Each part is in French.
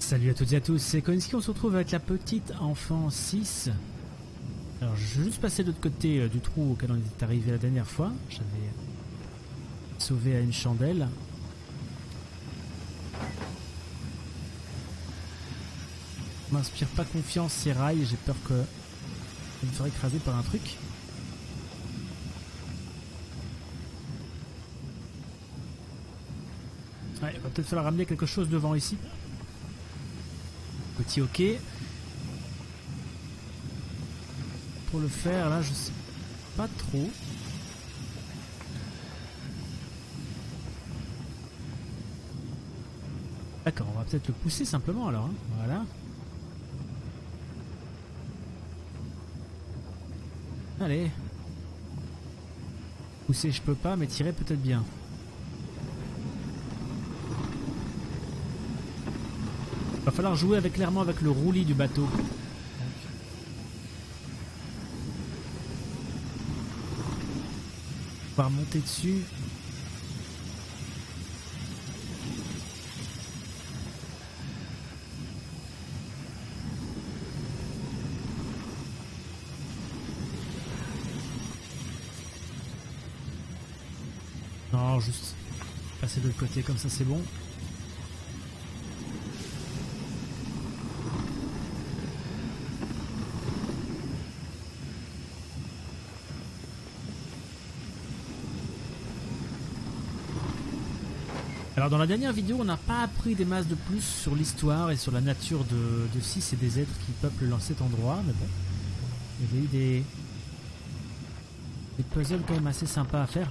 Salut à toutes et à tous, c'est Koinsky, on se retrouve avec la Petite Enfant-6. Alors je vais juste passer de l'autre côté du trou auquel on est arrivé la dernière fois. J'avais sauvé à une chandelle. On m'inspire pas confiance ces rails, j'ai peur que je me sois écrasé par un truc. Ouais, il va peut-être falloir ramener quelque chose devant ici. Petit hockey. Pour le faire, là, je sais pas trop. D'accord, on va peut-être le pousser simplement alors. Hein. Voilà. Allez. Pousser, je peux pas, mais tirer peut-être bien. Va falloir jouer avec, clairement avec le roulis du bateau. On va remonter dessus. Non, juste passer de l'autre côté comme ça c'est bon. Alors dans la dernière vidéo, on n'a pas appris des masses de plus sur l'histoire et sur la nature de 6 et des êtres qui peuplent cet endroit, mais bon, il y a eu des puzzles quand même assez sympas à faire.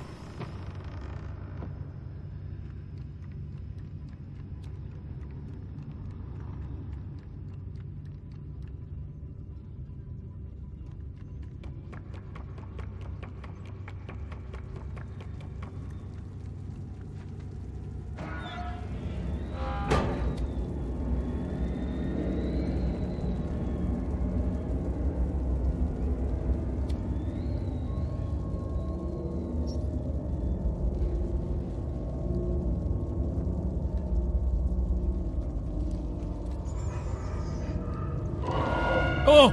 Oh!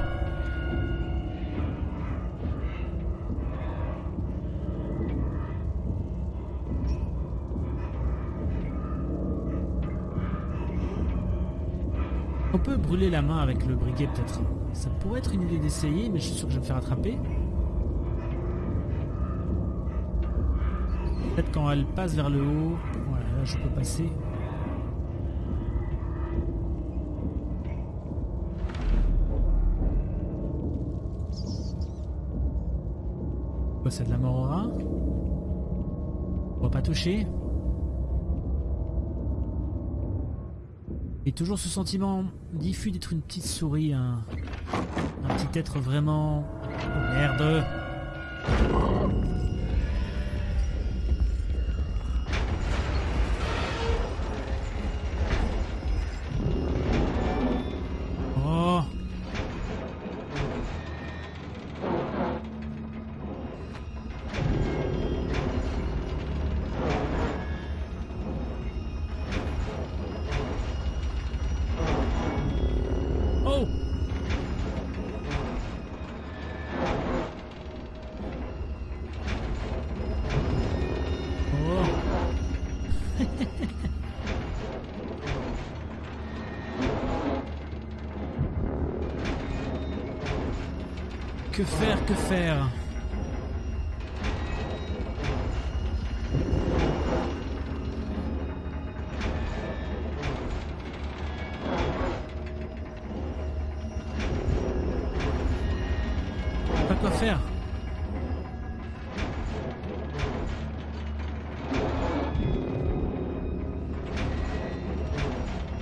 On peut brûler la main avec le briquet peut-être. Ça pourrait être une idée d'essayer, mais je suis sûr que je vais me faire attraper. Peut-être quand elle passe vers le haut. Voilà, là je peux passer. C'est de la morora. On va pas toucher. Et toujours ce sentiment diffus d'être une petite souris, un petit être vraiment... Oh merde! Que faire? Pas quoi faire.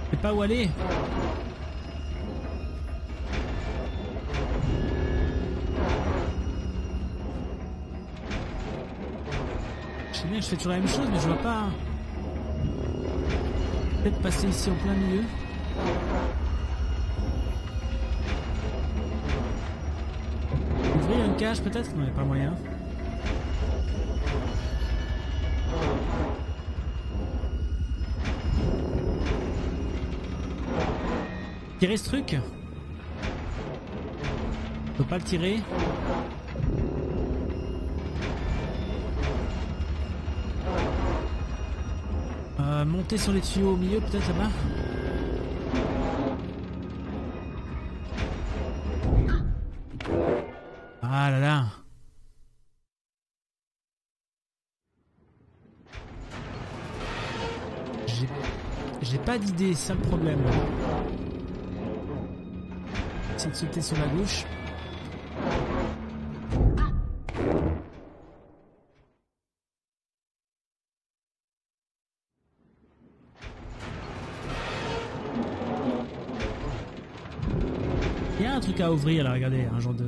Je sais pas où aller. Je fais toujours la même chose mais je vois pas. Peut-être passer ici en plein milieu. Ouvrir une cage peut-être? Non, il n'y a pas moyen. tirer ce truc? On peut pas le tirer. Monter sur les tuyaux au milieu peut-être là-bas. Ah là là. J'ai pas d'idée, c'est le problème. Essayer de sauter sur la gauche. Il y a un truc à ouvrir là, regardez, un genre de...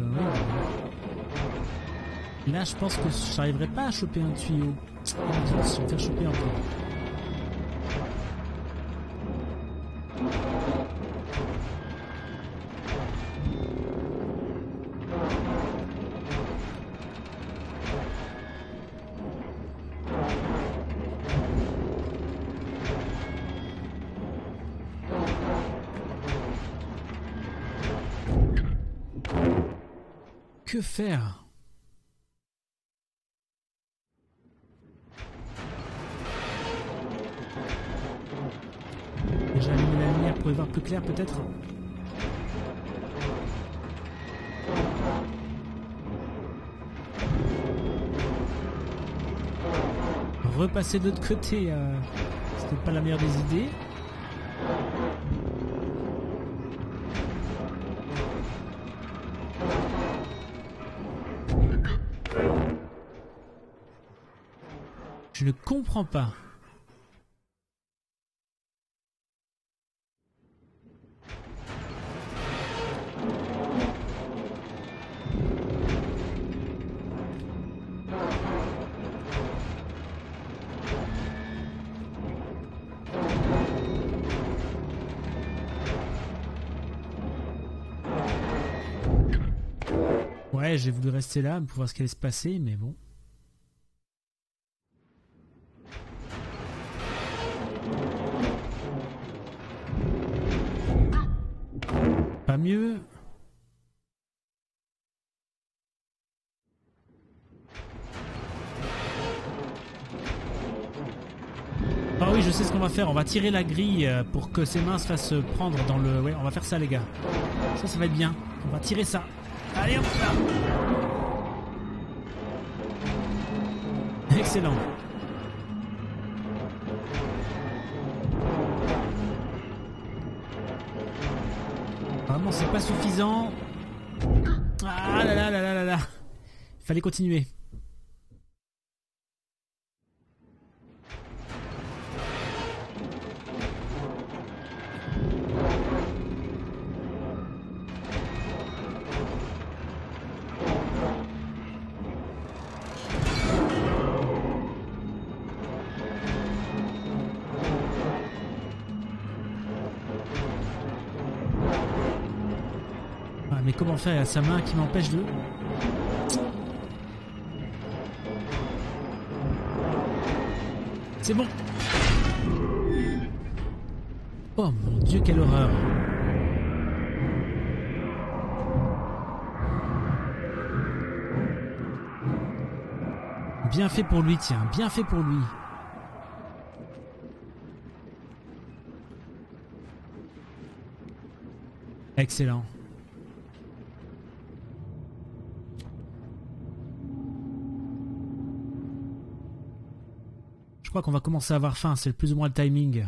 Là je pense que j'arriverai pas à choper un tuyau. Je vais me faire choper encore. Que faire? Déjà allumé la lumière pour y voir plus clair peut-être. Repasser de l'autre côté, c'était pas la meilleure des idées. Je ne comprends pas. Ouais, j'ai voulu rester là pour voir ce qui allait se passer, mais bon. Mieux. Ah oui, je sais ce qu'on va faire, on va tirer la grille pour que ses mains se fassent prendre dans le... Ouais, on va faire ça les gars. Ça, ça va être bien. On va tirer ça. Allez, hop là. Excellent. Vraiment, c'est pas suffisant. Ah là là là là là là. Il fallait continuer. Mais comment faire à sa main qui m'empêche de... C'est bon. Oh mon Dieu, quelle horreur. Bien fait pour lui, tiens, bien fait pour lui. Excellent. Je crois qu'on va commencer à avoir faim, c'est plus ou moins le timing.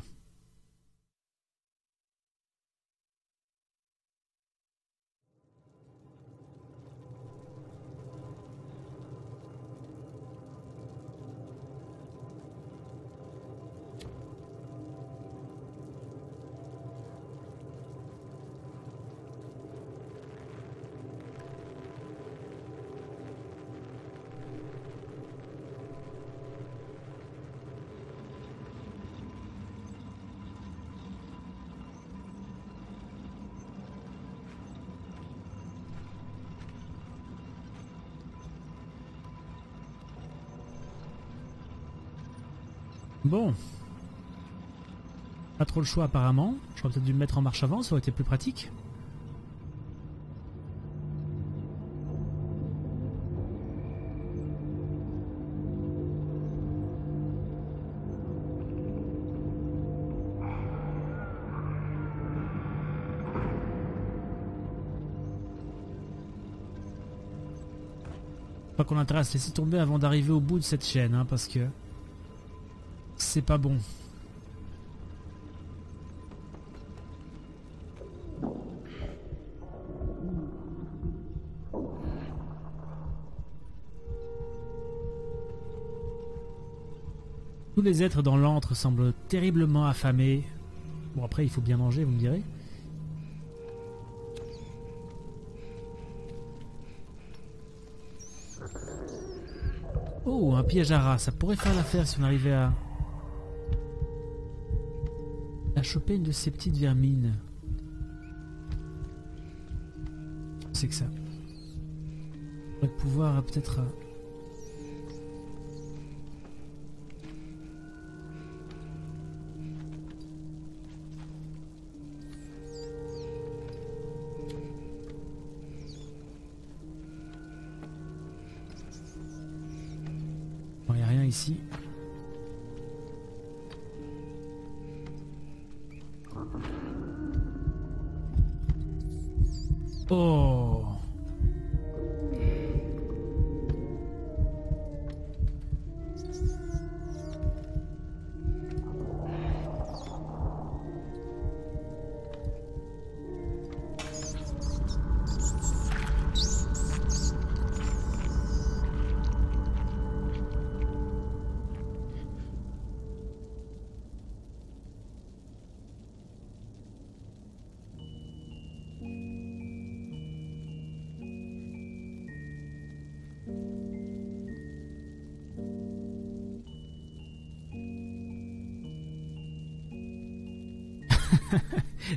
Bon. Pas trop le choix apparemment. J'aurais peut-être dû me mettre en marche avant, ça aurait été plus pratique. Qu'on l'intéresse, laissez tomber avant d'arriver au bout de cette chaîne, hein, parce que c'est pas bon. Tous les êtres dans l'antre semblent terriblement affamés. Bon, après il faut bien manger, vous me direz. Oh, un piège à rat, ça pourrait faire l'affaire si on arrivait à choper une de ces petites vermines. C'est que ça. On pourrait pouvoir peut-être... ici. Oh.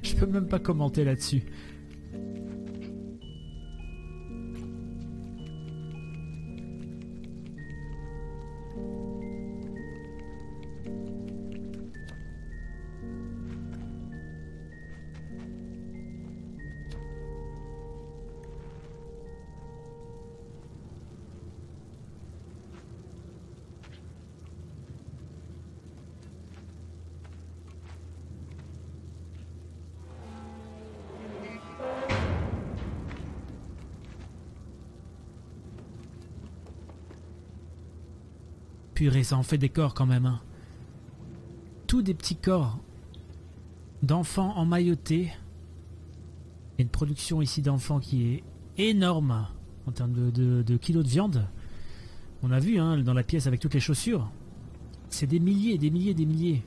Je peux même pas commenter là-dessus. Purée, ça en fait des corps quand même. Hein. Tous des petits corps d'enfants emmaillotés. Il y a une production ici d'enfants qui est énorme en termes de kilos de viande. On a vu hein, dans la pièce avec toutes les chaussures. C'est des milliers, des milliers, des milliers.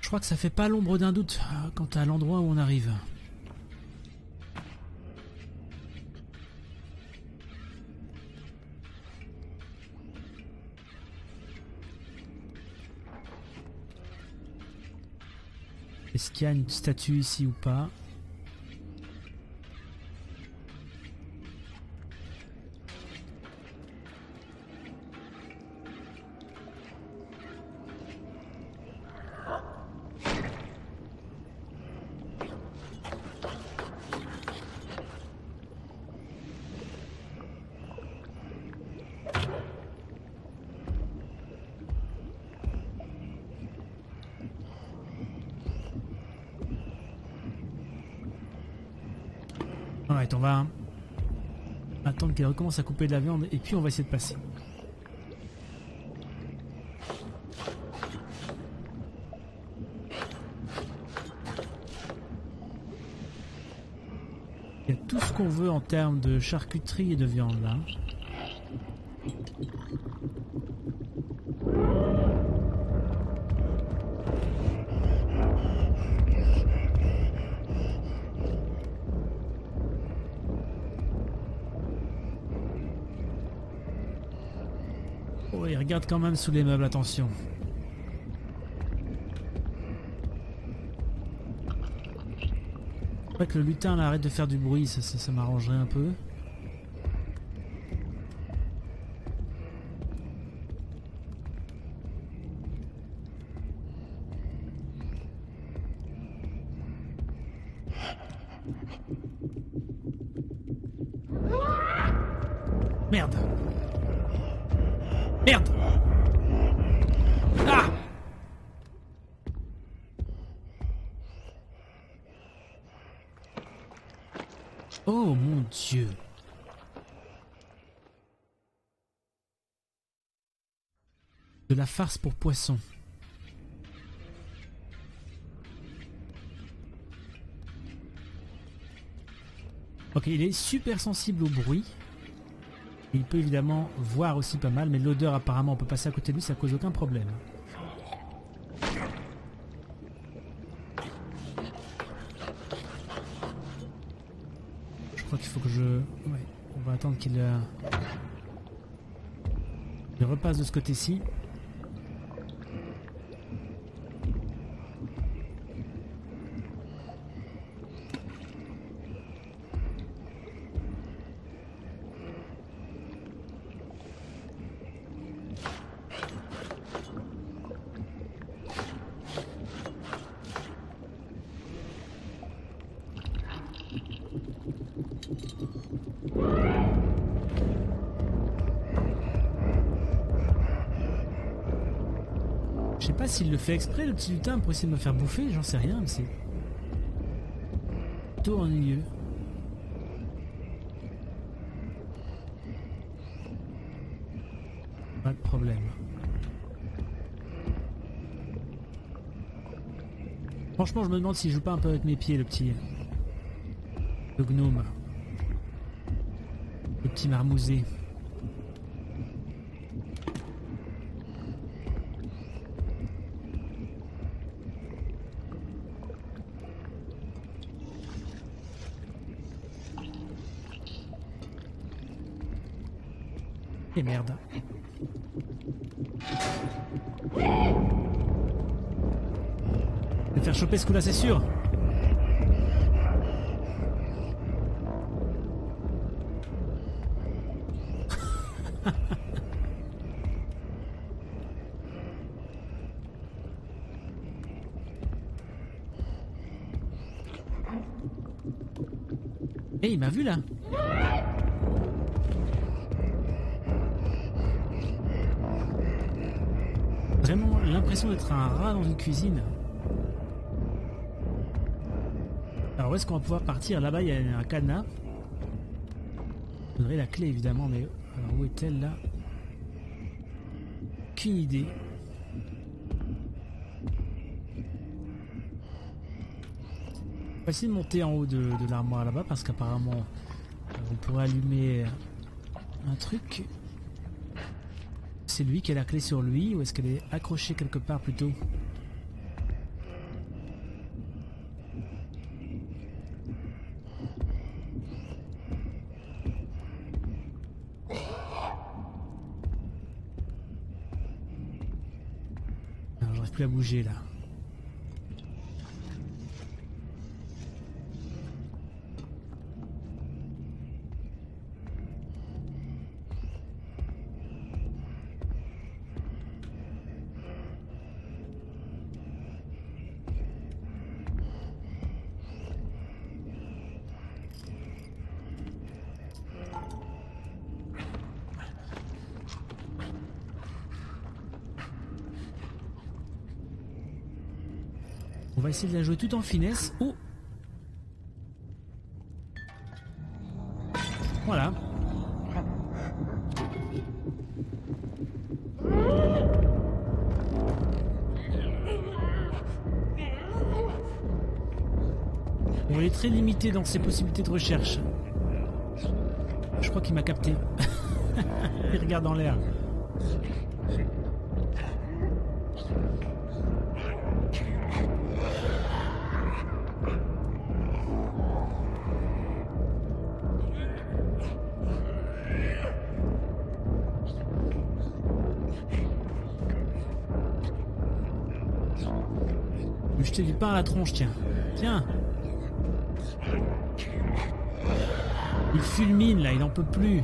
Je crois que ça fait pas l'ombre d'un doute quant à l'endroit où on arrive. Est-ce qu'il y a une statue ici ou pas? On va attendre qu'elle recommence à couper de la viande et puis on va essayer de passer. veut en termes de charcuterie et de viande là. Oh, il regarde quand même sous les meubles, attention. Faudrait que le lutin là, arrête de faire du bruit, ça m'arrangerait un peu. Oh mon Dieu. De la farce pour poisson. Ok, il est super sensible au bruit. Il peut évidemment voir aussi pas mal, mais l'odeur apparemment on peut passer à côté de lui, ça cause aucun problème. Je crois qu'il faut que je... Ouais, on va attendre qu'il repasse de ce côté-ci. Je sais pas s'il le fait exprès le petit lutin pour essayer de me faire bouffer, j'en sais rien, mais c'est plutôt ennuyeux. Pas de problème. Franchement, je me demande s'il joue pas un peu avec mes pieds, le gnome. Le petit marmousé. Et merde. Je vais me faire choper ce coup là, c'est sûr. Eh, hey, il m'a vu là. Vraiment l'impression d'être un rat dans une cuisine. Alors où est-ce qu'on va pouvoir partir? Là-bas il y a un cadenas. Je donnerai la clé évidemment, mais alors, où est-elle là? Aucune idée. On va essayer de monter en haut de l'armoire là-bas parce qu'apparemment on pourrait allumer un truc. C'est lui qui a la clé sur lui, ou est-ce qu'elle est accrochée quelque part plutôt? Alors j'arrive plus à bouger là. On va essayer de la jouer tout en finesse. Oh, voilà. On est très limité dans ses possibilités de recherche. crois qu'il m'a capté. Il regarde en l'air. Je t'ai du pain à la tronche, tiens. Tiens. Il fulmine là, il n'en peut plus.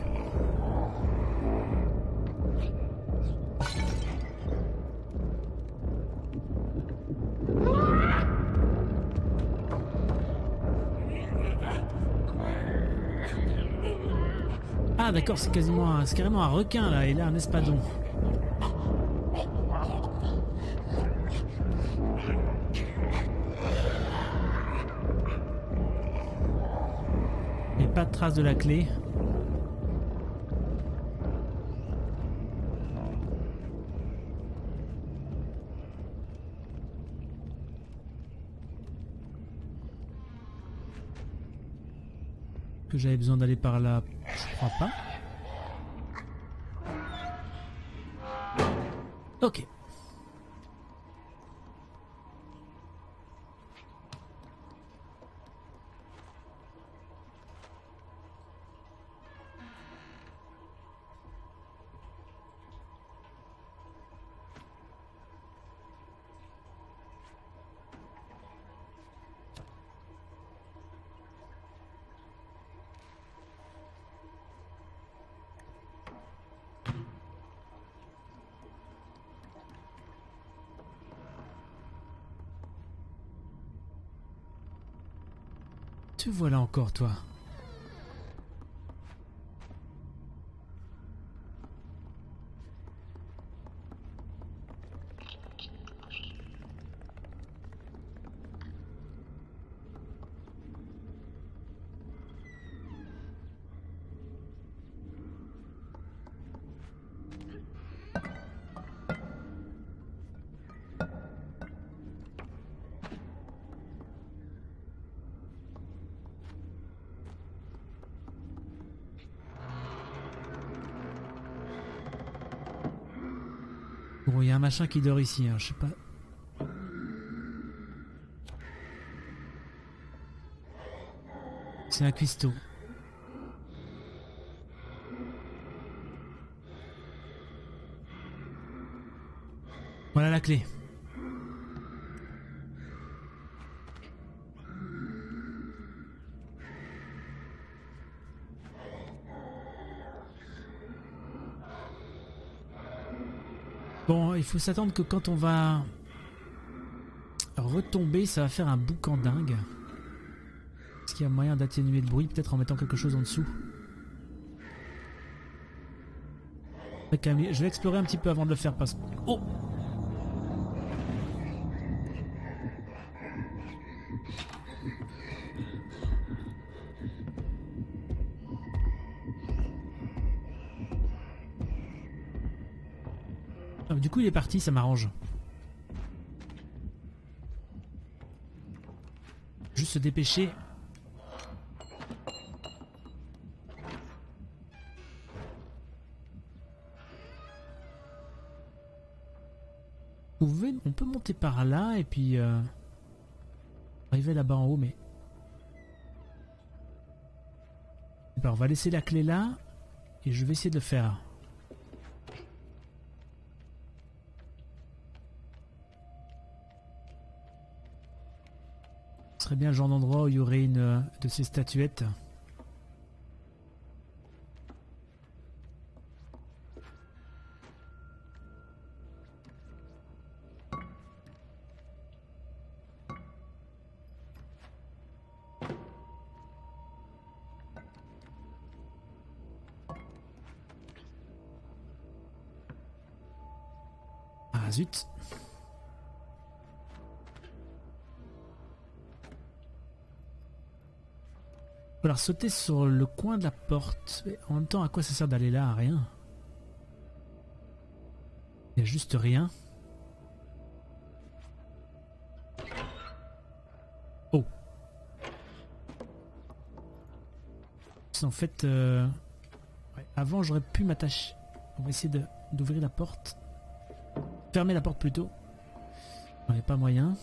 Ah d'accord, c'est quasiment un, c'est carrément un requin là, il a un espadon. Pas de trace de la clé. Que j'avais besoin d'aller par là, je crois pas. Ok. Te voilà encore, toi. Bon, il y a un machin qui dort ici, hein, je sais pas. C'est un cuistot. Voilà la clé. Bon, il faut s'attendre que quand on va retomber, ça va faire un boucan dingue. Est-ce qu'il y a moyen d'atténuer le bruit, peut-être en mettant quelque chose en dessous? Je vais explorer un petit peu avant de le faire parce que... Oh! Du coup il est parti, ça m'arrange. Juste se dépêcher. On peut monter par là et puis arriver là-bas en haut, mais... Ben, on va laisser la clé là et je vais essayer de le faire. Très bien, le genre d'endroit où il y aurait une de ces statuettes. Ah zut! Alors sauter sur le coin de la porte, en même temps à quoi ça sert d'aller là? À rien. Il n'y a juste rien. Oh. En fait, Avant, j'aurais pu m'attacher. On va essayer d'ouvrir la porte. Fermer la porte plutôt. J'en ai pas moyen.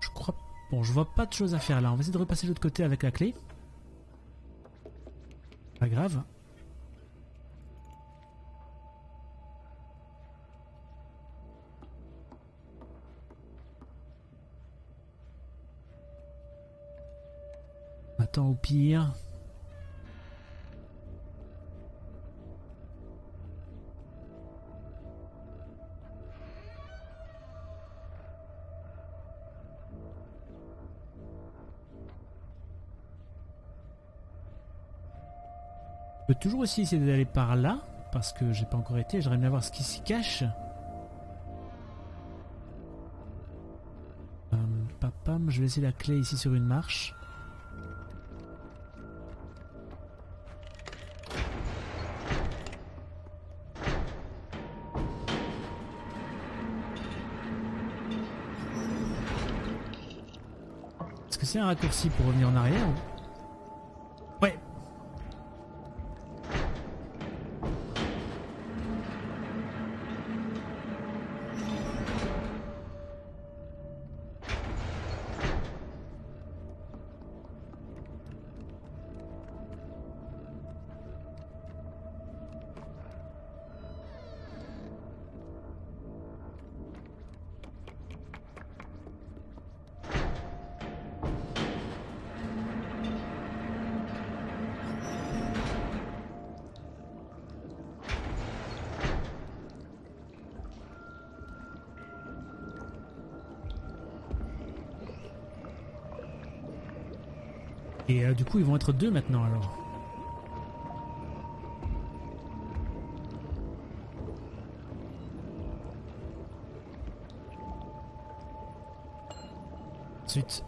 Je crois... Bon, je vois pas de choses à faire là. On va essayer de repasser de l'autre côté avec la clé. Pas grave. Au pire. Je peux toujours aussi essayer d'aller par là, parce que j'ai pas encore été, j'aimerais bien voir ce qui s'y cache. Papam, je vais laisser la clé ici sur une marche. C'est un raccourci pour revenir en arrière. Ouais. Et du coup, ils vont être deux maintenant alors. Ensuite.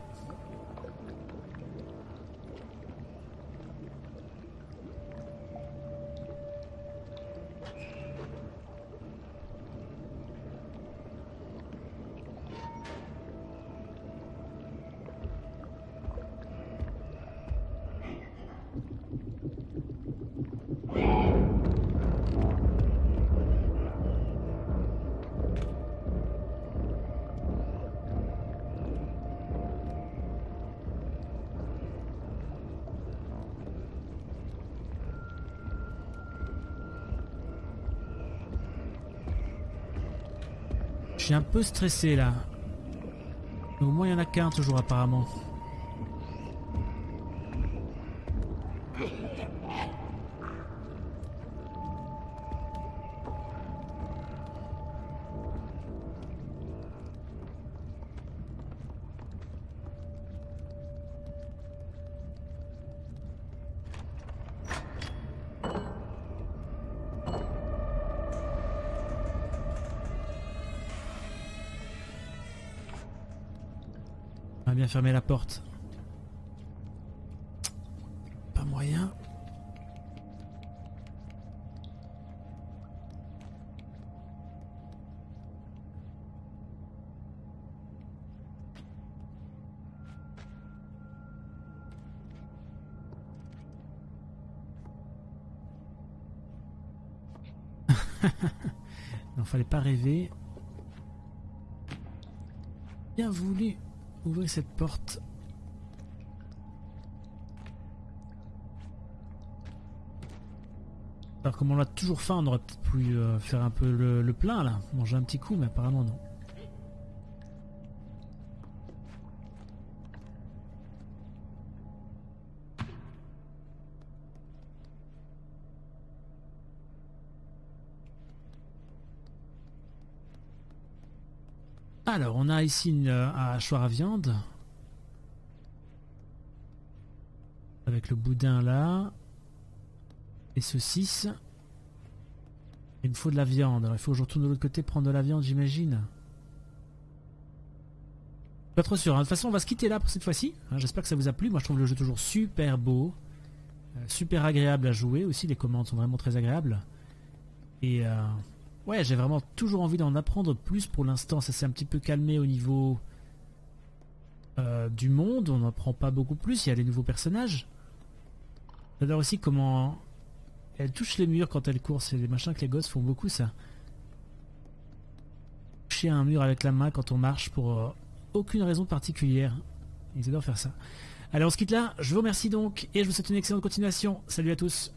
J'ai un peu stressé là. Mais au moins il y en a qu'un toujours apparemment. Bien fermer la porte. Pas moyen. Non, fallait pas rêver. Bien voulu. Ouvrez cette porte. Alors comme on a toujours faim, on aurait peut-être pu faire un peu le plein là. Manger un petit coup, mais apparemment non. Alors, on a ici un hachoir à viande. Avec le boudin là. Et saucisses. Il me faut de la viande. Alors, il faut que je retourne de l'autre côté prendre de la viande, j'imagine. Pas trop sûr. Hein. De toute façon, on va se quitter là pour cette fois-ci. Hein, j'espère que ça vous a plu. Moi, je trouve le jeu toujours super beau. Super agréable à jouer aussi. Les commandes sont vraiment très agréables. Et... Ouais, j'ai vraiment toujours envie d'en apprendre plus. Pour l'instant, ça s'est un petit peu calmé au niveau du monde. On n'en prend pas beaucoup plus. Il y a des nouveaux personnages. J'adore aussi comment elle touche les murs quand elle court. C'est des machins que les gosses font beaucoup, ça. Toucher un mur avec la main quand on marche pour aucune raison particulière. Ils adorent faire ça. Allez, on se quitte là. Je vous remercie donc et je vous souhaite une excellente continuation. Salut à tous.